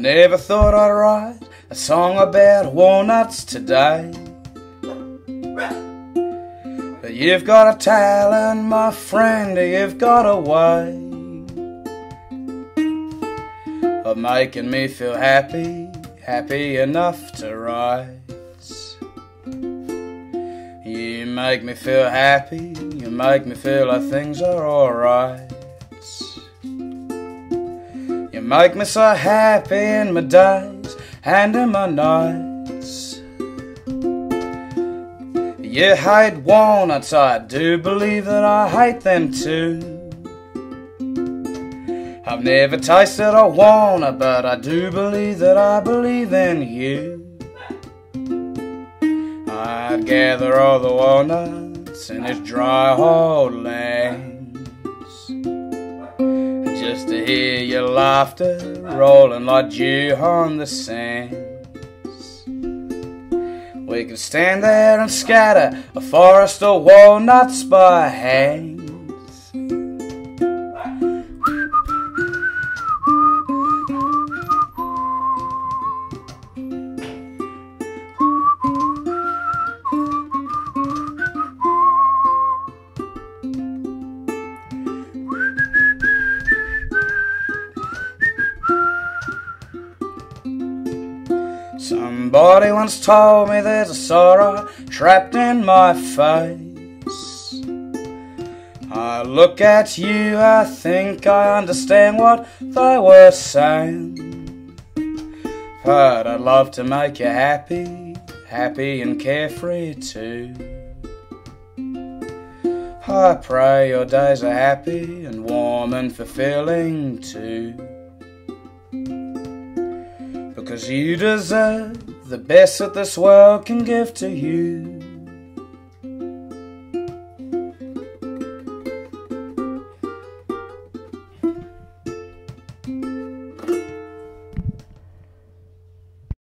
never thought I'd write a song about walnuts today. But you've got a talent, my friend, you've got a way of making me feel happy, happy enough to rise. You make me feel happy, you make me feel like things are alright. You make me so happy in my days and in my nights. You hate walnuts, I do believe that I hate them too. I've never tasted a walnut, but I do believe that I believe in you. I'd gather all the walnuts in this dry old lands, just to hear your laughter rolling like dew on the sands. We could stand there and scatter a forest of walnuts by hand. Somebody once told me there's a sorrow trapped in my face. I look at you, I think I understand what they were saying. But I'd love to make you happy, happy and carefree too. I pray your days are happy and warm and fulfilling too. Because you deserve the best that this world can give to you.